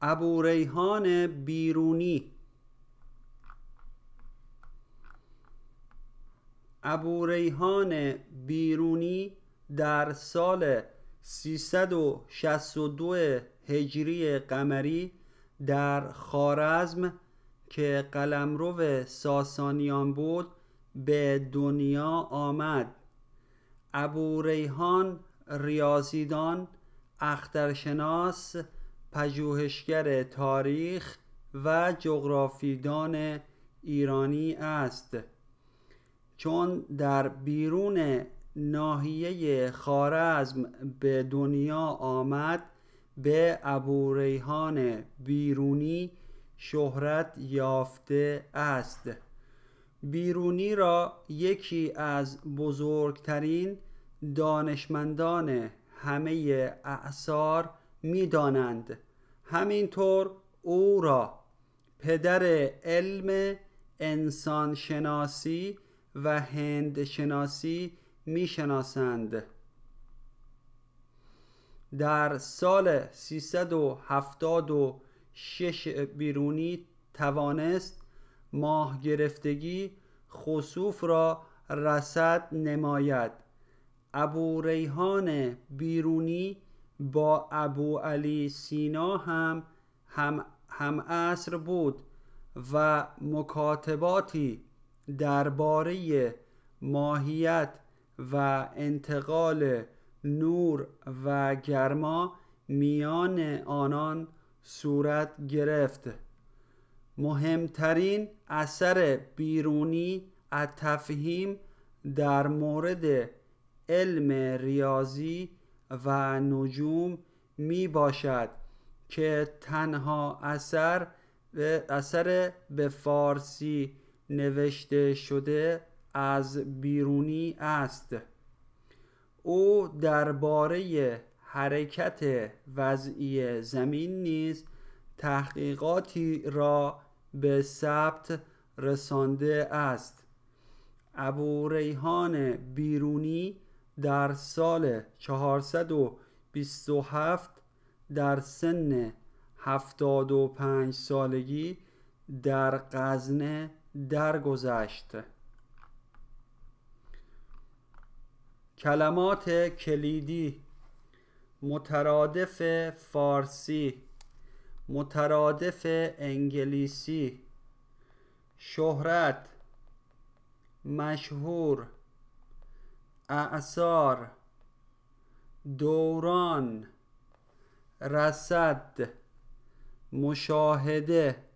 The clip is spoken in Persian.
ابو ریحان بیرونی. ابو ریحان بیرونی در سال 362 هجری قمری در خوارزم که قلمرو ساسانیان بود به دنیا آمد. ابو ریحان ریاضیدان، اخترشناس، پژوهشگر تاریخ و جغرافیدان ایرانی است. چون در بیرون ناحیه خوارزم به دنیا آمد، به ابو ریحان بیرونی شهرت یافته است. بیرونی را یکی از بزرگترین دانشمندان همه اعصار می دانند. همینطور او را پدر علم انسانشناسی و هندشناسی می شناسند. در سال 376 بیرونی توانست ماه گرفتگی خسوف را رصد نماید. ابو ریحان بیرونی با ابو علی سینا هم عصر بود و مکاتباتی درباره ماهیت و انتقال نور و گرما میان آنان صورت گرفت. مهمترین اثر بیرونی تفهیم در مورد علم ریاضی و نجوم می باشد که تنها اثر به فارسی نوشته شده از بیرونی است. او درباره حرکت وضعی زمین نیز تحقیقاتی را به ثبت رسانده است. ابو ریحان بیرونی در سال 427 در سن 75 سالگی در غزنه درگذشت. کلمات کلیدی: مترادف فارسی، مترادف انگلیسی، شهرت، مشهور، اعصار، دوران، رصد، مشاهده.